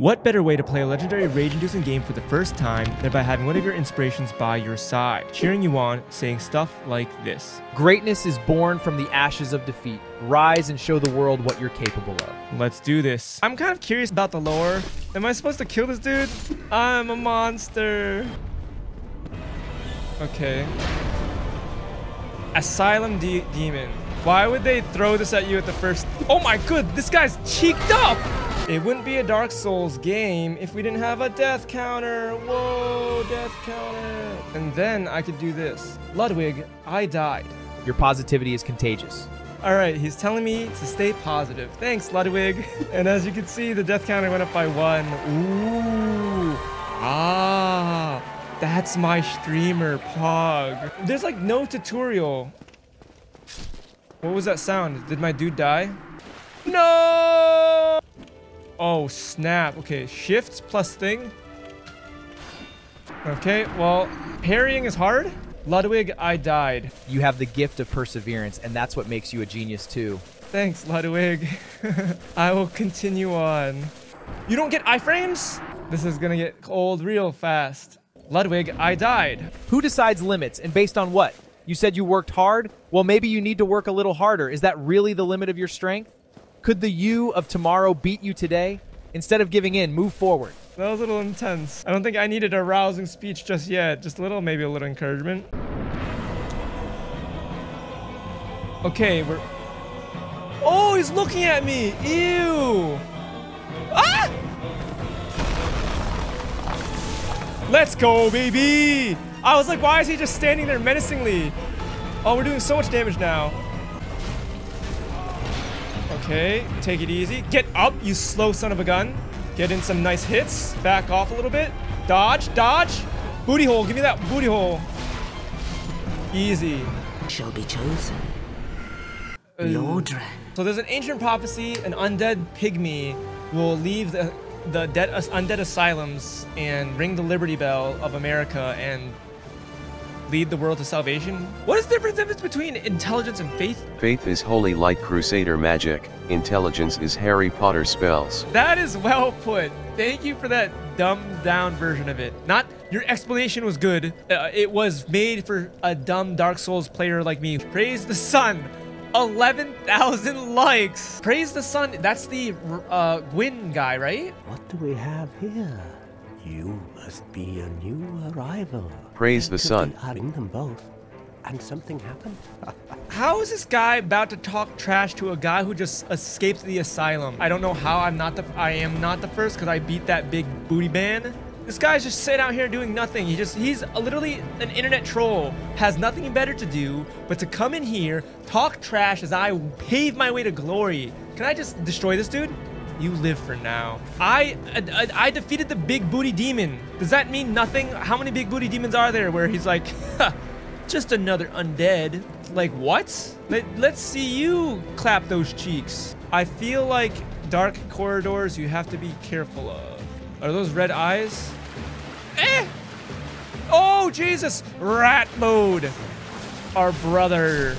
What better way to play a legendary rage-inducing game for the first time than by having one of your inspirations by your side, cheering you on, saying stuff like this. Greatness is born from the ashes of defeat. Rise and show the world what you're capable of. Let's do this. I'm kind of curious about the lore. Am I supposed to kill this dude? I'm a monster. Okay. Asylum Demon. Why would they throw this at you at the first? Oh my good, this guy's cheeked up! It wouldn't be a Dark Souls game if we didn't have a death counter. Whoa, death counter. And then I could do this. Ludwig, I died. Your positivity is contagious. All right, he's telling me to stay positive. Thanks, Ludwig. And as you can see, the death counter went up by 1. Ooh. Ah, that's my streamer, Pog. There's like no tutorial. What was that sound? Did my dude die? No! Oh, snap. Okay, shift plus thing. Okay, well, parrying is hard. Ludwig, I died. You have the gift of perseverance, and that's what makes you a genius, too. Thanks, Ludwig. I will continue on. You don't get iframes? This is gonna get old real fast. Ludwig, I died. Who decides limits, and based on what? You said you worked hard? Well, maybe you need to work a little harder. Is that really the limit of your strength? Could the you of tomorrow beat you today? Instead of giving in, move forward. That was a little intense. I don't think I needed a rousing speech just yet. Just a little, maybe a little encouragement. Okay, we're... Oh, he's looking at me! Ew! Ah! Let's go, baby! I was like, why is he just standing there menacingly? Oh, we're doing so much damage now. Okay, take it easy. Get up, you slow son of a gun. Get in some nice hits. Back off a little bit. Dodge, dodge. Booty hole, give me that booty hole. Easy. Shall be chosen. Lordran. So there's an ancient prophecy, an undead pygmy will leave the undead asylums and ring the Liberty Bell of America and lead the world to salvation. What is the difference between intelligence and faith? Faith is holy light crusader magic. Intelligence is Harry Potter spells. That is well put. Thank you for that dumbed down version of it. Not your explanation was good. It was made for a dumb Dark Souls player like me. Praise the sun. 11,000 likes. Praise the sun. That's the Gwyn guy, right? What do we have here? You must be a new arrival. Praise the sun. I ring them both, and something happened. How is this guy about to talk trash to a guy who just escaped the asylum? I don't know how I am not the first because I beat that big booty man. This guy's just sitting out here doing nothing. He's literally an internet troll. Has nothing better to do but to come in here, talk trash as I pave my way to glory. Can I just destroy this dude? You live for now. I defeated the big booty demon. Does that mean nothing? How many big booty demons are there where he's like, ha, just another undead? Like what? Let's see you clap those cheeks. I feel like dark corridors you have to be careful of. Are those red eyes? Eh! Oh, Jesus! Rat mode! Our brother.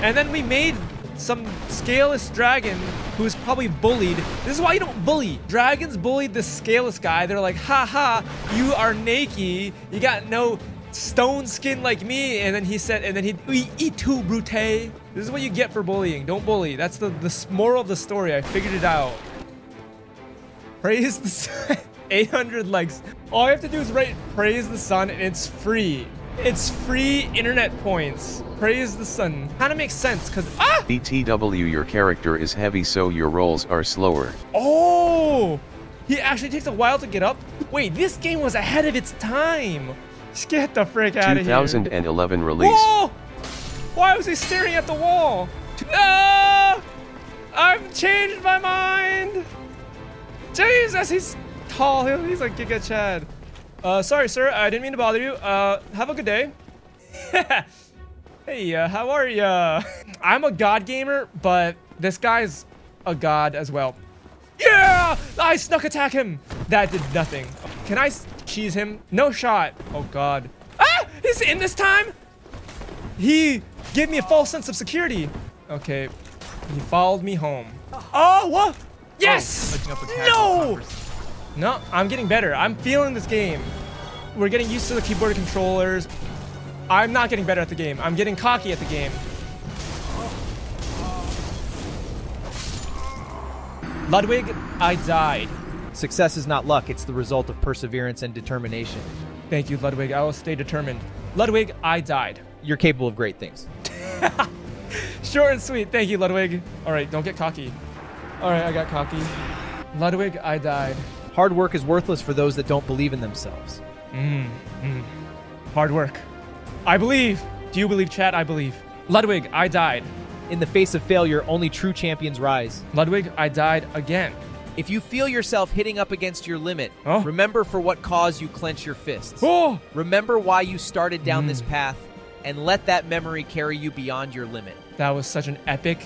And then we made some scaleless dragon who's probably bullied. This is why you don't bully. Dragons bullied the scaleless guy. They're like, haha, you are naked. You got no stone skin like me. And then he said, and then he'd eat too, brute. This is what you get for bullying. Don't bully. That's the moral of the story. I figured it out. Praise the sun. 800 likes. All you have to do is write praise the sun and it's free. It's free internet points. Praise the sun. Kind of makes sense because ah! BTW, your character is heavy so your rolls are slower. Oh! He actually takes a while to get up. Wait, this game was ahead of its time. Just get the frick out of here. 2011 release. Whoa! Why was he staring at the wall? Ah! I've changed my mind. Jesus, he's tall. He's like Giga Chad. Sorry, sir. I didn't mean to bother you. Have a good day. Hey, how are ya? I'm a god gamer, but this guy's a god as well. Yeah! I snuck attack him. That did nothing. Can I cheese him? No shot. Oh, God. Ah! He's in this time? He gave me a false sense of security. Okay. He followed me home. Oh, what? Yes! Oh, no! No, I'm getting better. I'm feeling this game. We're getting used to the keyboard controllers. I'm not getting better at the game. I'm getting cocky at the game. Ludwig, I died. Success is not luck. It's the result of perseverance and determination. Thank you, Ludwig. I will stay determined. Ludwig, I died. You're capable of great things. Short and sweet. Thank you, Ludwig. All right, don't get cocky. All right, I got cocky. Ludwig, I died. Hard work is worthless for those that don't believe in themselves. Hard work. I believe. Do you believe, chat? I believe. Ludwig, I died. In the face of failure, only true champions rise. Ludwig, I died again. If you feel yourself hitting up against your limit, remember for what cause you clench your fists. Oh. Remember why you started down this path, and let that memory carry you beyond your limit. That was such an epic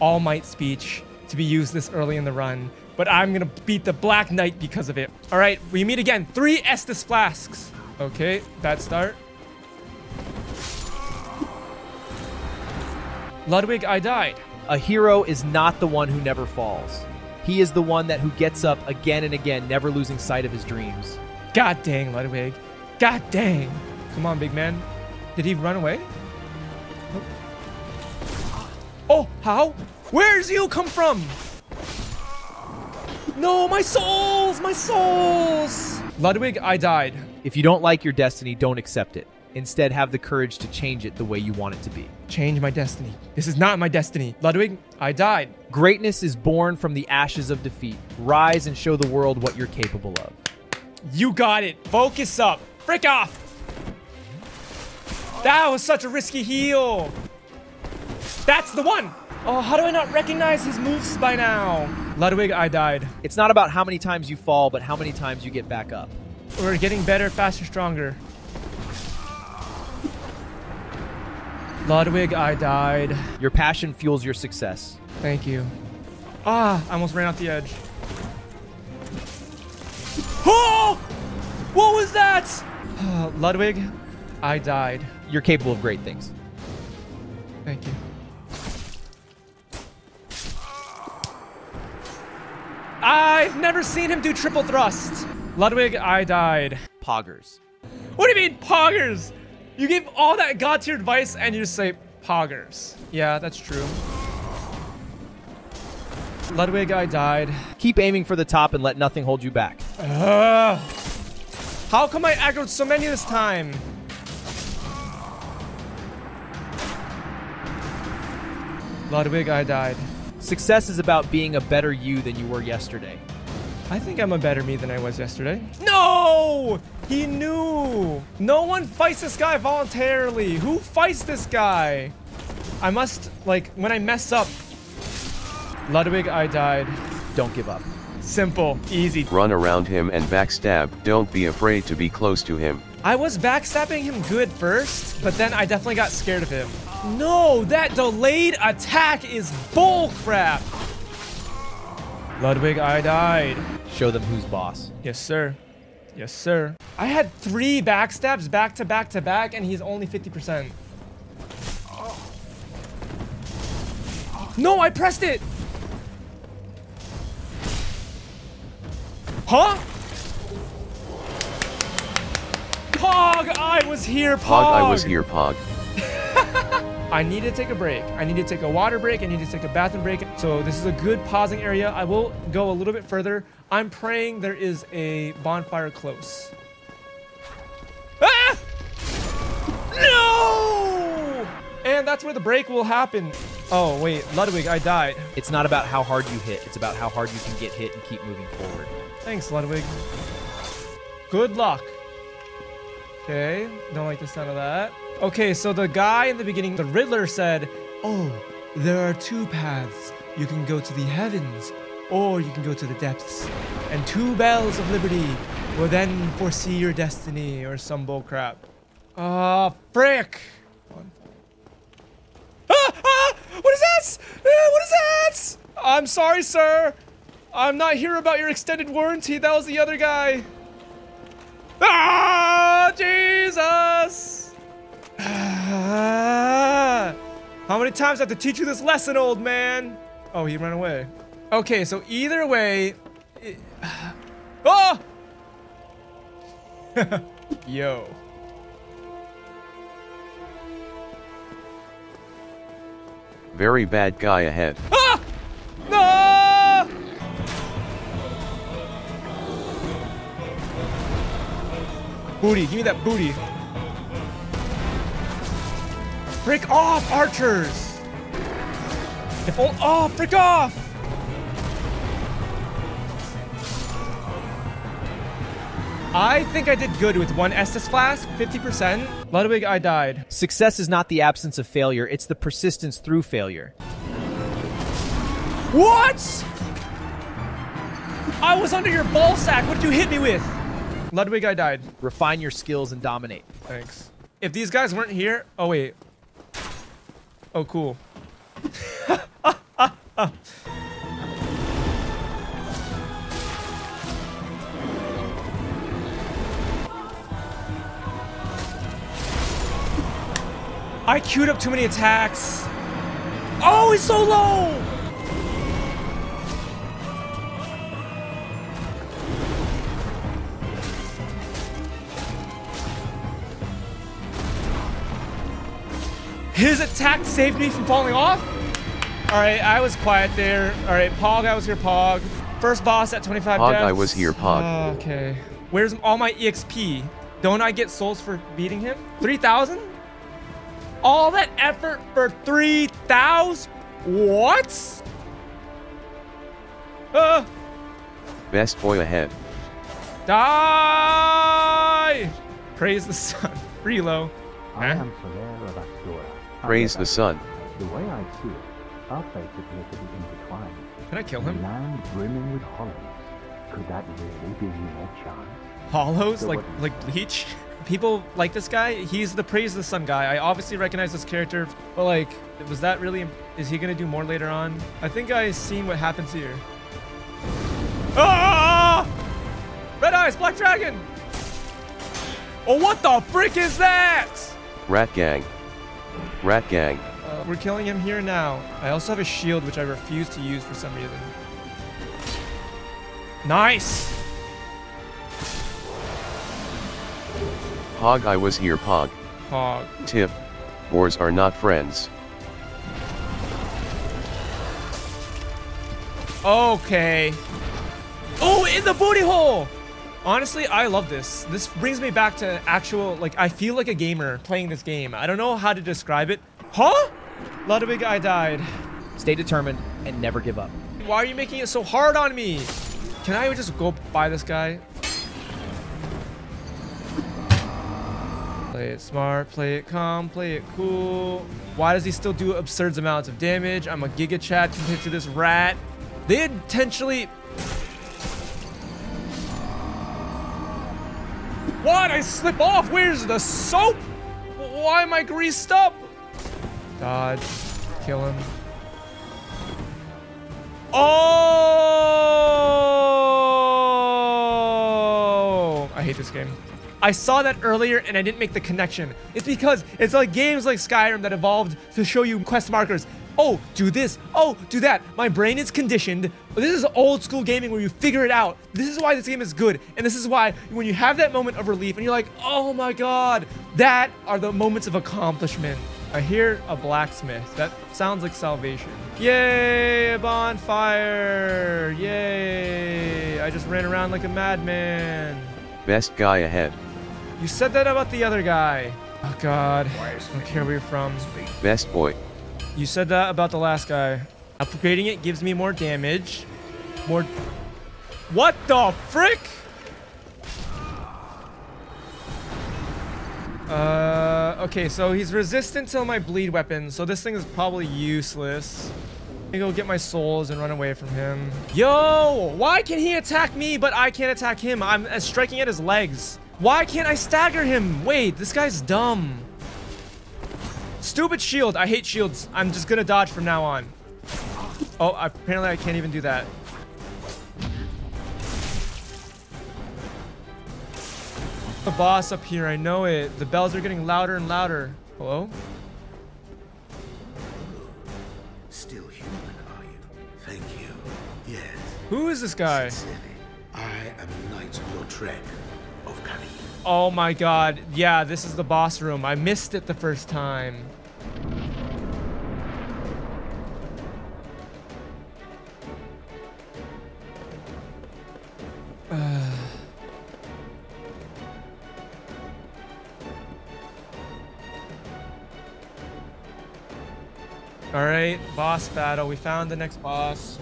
all-might speech to be used this early in the run, but I'm going to beat the Black Knight because of it. All right, we meet again. 3 Estus flasks. Okay, bad start. Ludwig, I died. A hero is not the one who never falls. He is the one who gets up again and again, never losing sight of his dreams. God dang, Ludwig. God dang. Come on, big man. Did he run away? Oh, how? Where's you come from? No, my souls! My souls! Ludwig, I died. If you don't like your destiny, don't accept it. Instead, have the courage to change it the way you want it to be. Change my destiny. This is not my destiny. Ludwig, I died. Greatness is born from the ashes of defeat. Rise and show the world what you're capable of. You got it. Focus up. Frick off. That was such a risky heal. That's the one. Oh, how do I not recognize his moves by now? Ludwig, I died. It's not about how many times you fall, but how many times you get back up. We're getting better, faster, stronger. Ludwig, I died. Your passion fuels your success. Thank you. Ah, I almost ran off the edge. Oh! What was that? Ludwig, I died. You're capable of great things. Thank you. I've never seen him do triple thrust. Ludwig, I died. Poggers. What do you mean, poggers? You gave all that god-tier advice and you just say, poggers. Yeah, that's true. Ludwig, I died. Keep aiming for the top and let nothing hold you back. How come I aggroed so many this time? Ludwig, I died. Success is about being a better you than you were yesterday. I think I'm a better me than I was yesterday. No! He knew! No one fights this guy voluntarily. Who fights this guy? I must, when I mess up. Ludwig, I died. Don't give up. Simple. Easy. Run around him and backstab. Don't be afraid to be close to him. I was backstabbing him good first, but then I definitely got scared of him. No, that delayed attack is bull crap. Ludwig, I died. Show them who's boss. Yes, sir. Yes, sir. I had 3 backstabs back to back to back, and he's only 50%. No, I pressed it. Huh? Pog, I was here, Pog. Pog, I was here, Pog. I need to take a break. I need to take a water break. I need to take a bathroom break. So this is a good pausing area. I will go a little bit further. I'm praying there is a bonfire close. Ah! No! And that's where the break will happen. Oh, wait, Ludwig, I died. It's not about how hard you hit. It's about how hard you can get hit and keep moving forward. Thanks, Ludwig. Good luck. Okay, don't like the sound of that. Okay, so the guy in the beginning, the Riddler, said, oh, there are 2 paths. You can go to the heavens, or you can go to the depths. And 2 bells of liberty will then foresee your destiny, or some bull crap. Frick! What is this? What is that? I'm sorry, sir. I'm not here about your extended warranty. That was the other guy. Ah, Jesus! How many times do I have to teach you this lesson, old man? Oh, he ran away. Okay, so either way, Oh! Yo. Very bad guy ahead. Ah! No! Booty, give me that booty. Frick off, archers! If all, oh, frick off! I think I did good with one Estus flask, 50%. Ludwig, I died. Success is not the absence of failure, it's the persistence through failure. What? I was under your ball sack. What did you hit me with? Ludwig, I died. Refine your skills and dominate. Thanks. If these guys weren't here... Oh, wait. Oh, cool. I queued up too many attacks. Oh, he's so low! His attack saved me from falling off? Alright, I was quiet there. Alright, Pog, I was here, Pog. First boss at 25 deaths. Pog, I was here, Pog. Okay. Where's all my EXP? Don't I get souls for beating him? 3,000? All that effort for 3,000? What? Best boy ahead. Die! Praise the sun. Reload. Huh? Praise the sun. The way I see it, our fates appear to be intertwined. Can I kill him? Land brimming with hollows. Could that really be your chance? Hollows? So like bleach? People like this guy, he's the Praise the Sun guy. I obviously recognize this character, but like, was that really, is he gonna do more later on? I think I've seen what happens here. Ah! Red Eyes, Black Dragon! Oh, what the frick is that? Rat gang. Rat gang. We're killing him here now. I also have a shield, which I refuse to use for some reason. Nice! Pog, I was here, Pog. Pog. Tip, boars are not friends. Okay. Oh, in the booty hole! Honestly, I love this. This brings me back to actual, like, I feel like a gamer playing this game. I don't know how to describe it. Huh? Ludwig, I died. Stay determined and never give up. Why are you making it so hard on me? Can I just go buy this guy? Play it smart, play it calm, play it cool. Why does he still do absurd amounts of damage? I'm a giga chat compared to this rat. They intentionally... What? I slip off? Where's the soap? Why am I greased up? Dodge. Kill him. Oh! I hate this game. I saw that earlier and I didn't make the connection. It's because it's like games like Skyrim that evolved to show you quest markers. Oh, do this. Oh, do that. My brain is conditioned. This is old school gaming where you figure it out. This is why this game is good. And this is why when you have that moment of relief and you're like, oh my God, that are the moments of accomplishment. I hear a blacksmith. That sounds like salvation. Yay, a bonfire. Yay. I just ran around like a madman. Best guy ahead. You said that about the other guy. Oh God, I don't care where you're from. Best boy. You said that about the last guy. Upgrading it gives me more damage. More... What the frick? Okay, so he's resistant to my bleed weapons, so this thing is probably useless. I'm gonna go get my souls and run away from him. Yo, why can he attack me, but I can't attack him? I'm striking at his legs. Why can't I stagger him? Wait, this guy's dumb. Stupid shield. I hate shields. I'm just gonna dodge from now on. Oh, apparently I can't even do that. The boss up here, I know it. The bells are getting louder and louder. Hello? Still human, are you? Thank you. Yes. Who is this guy? Sincerely, I am not your trek of Kali. Oh my god. Yeah, this is the boss room. I missed it the first time. Alright, boss battle. We found the next boss.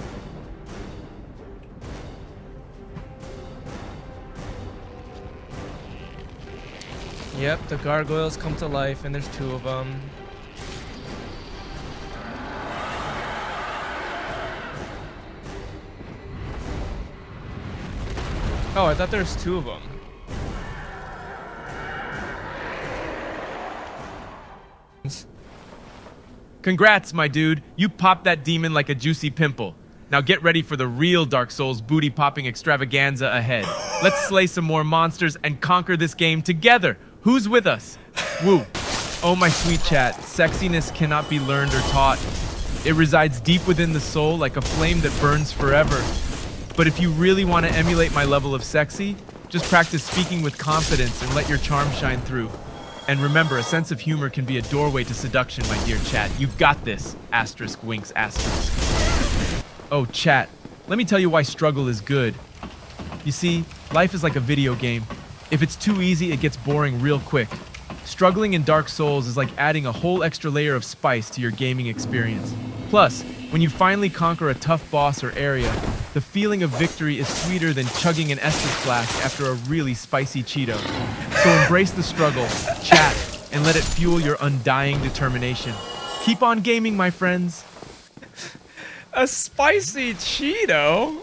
Yep, the gargoyles come to life, and there's two of them. Oh, I thought there was two of them. Congrats, my dude. You popped that demon like a juicy pimple. Now get ready for the real Dark Souls booty-popping extravaganza ahead. Let's slay some more monsters and conquer this game together. Who's with us? Woo. Oh, my sweet chat. Sexiness cannot be learned or taught. It resides deep within the soul like a flame that burns forever. But if you really want to emulate my level of sexy, just practice speaking with confidence and let your charm shine through. And remember, a sense of humor can be a doorway to seduction, my dear chat. You've got this. Asterisk, winks, asterisk. Oh, chat, let me tell you why struggle is good. You see, life is like a video game. If it's too easy, it gets boring real quick. Struggling in Dark Souls is like adding a whole extra layer of spice to your gaming experience. Plus, when you finally conquer a tough boss or area, the feeling of victory is sweeter than chugging an Estus flask after a really spicy Cheeto. So embrace the struggle, chat, and let it fuel your undying determination. Keep on gaming, my friends. A spicy Cheeto?